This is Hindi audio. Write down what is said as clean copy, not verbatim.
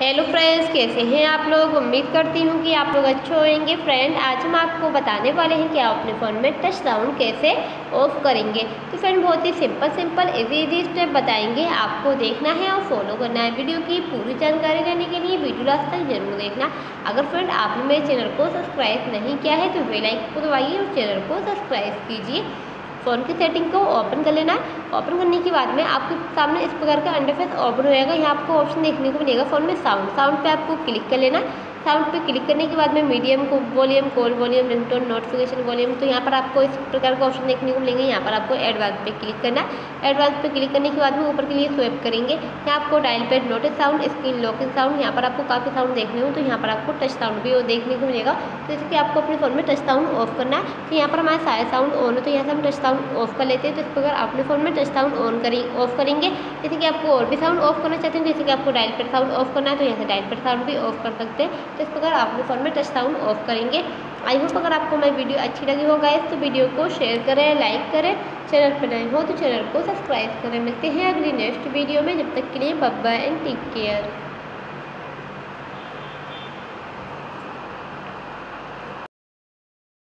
हेलो फ्रेंड्स, कैसे हैं आप लोग। उम्मीद करती हूँ कि आप लोग अच्छे होंगे। फ्रेंड, आज हम आपको बताने वाले हैं कि आप अपने फ़ोन में टच साउंड कैसे ऑफ करेंगे। तो फ्रेंड, बहुत ही सिंपल इजी स्टेप बताएंगे, आपको देखना है और फॉलो करना है। वीडियो की पूरी जानकारी लेने के लिए वीडियो लास्ट तक जरूर देखना। अगर फ्रेंड आपने मेरे चैनल को सब्सक्राइब नहीं किया है तो बेल आइकन को दबाइए और चैनल को सब्सक्राइब कीजिए। फ़ोन की सेटिंग को ओपन कर लेना। ओपन करने के बाद में आपके सामने इस प्रकार का इंटरफेस ओपन होएगा। यहाँ आपको ऑप्शन देखने को मिलेगा फ़ोन में साउंड पे आपको क्लिक कर लेना। साउंड पे क्लिक करने के बाद में मीडियम को volume, call volume, ringtone, notification volume, तो यहाँ पर आपको इस प्रकार का ऑप्शन देखने को मिलेंगे। यहाँ पर आपको एडवांस पे क्लिक करना। एडवांस पे क्लिक करने के बाद में ऊपर के लिए स्वैप करेंगे। यहाँ आपको dial pad, notice sound, screen locking sound, यहाँ पर आपको काफ़ी साउंड देखने हो तो यहाँ पर आपको टच साउंड भी देखने को मिलेगा। तो इसके आपको अपने फ़ोन में टच साउंड ऑफ करना है। तो यहाँ पर हमारे सारे साउंड ऑन हो तो यहाँ से हम टच साउंड ऑफ कर लेते हैं। तो इस प्रकार अपने फ़ोन में टच साउंड ऑफ करेंगे। जैसे कि आपको और भी साउंड ऑफ करना चाहते हैं, जैसे कि आपको डायल पैड साउंड ऑफ करना है तो यहाँ से डायल पैड साउंड भी ऑफ कर सकते हैं। तो इस प्रकार आप अपने फ़ोन में टच साउंड ऑफ करेंगे। आई होप अगर आपको मेरी वीडियो अच्छी लगी हो गाइस तो वीडियो को शेयर करें, लाइक करें। चैनल पर नए हो तो चैनल को सब्सक्राइब करें। मिलते हैं अगली नेक्स्ट वीडियो में। जब तक के लिए bye bye and take care.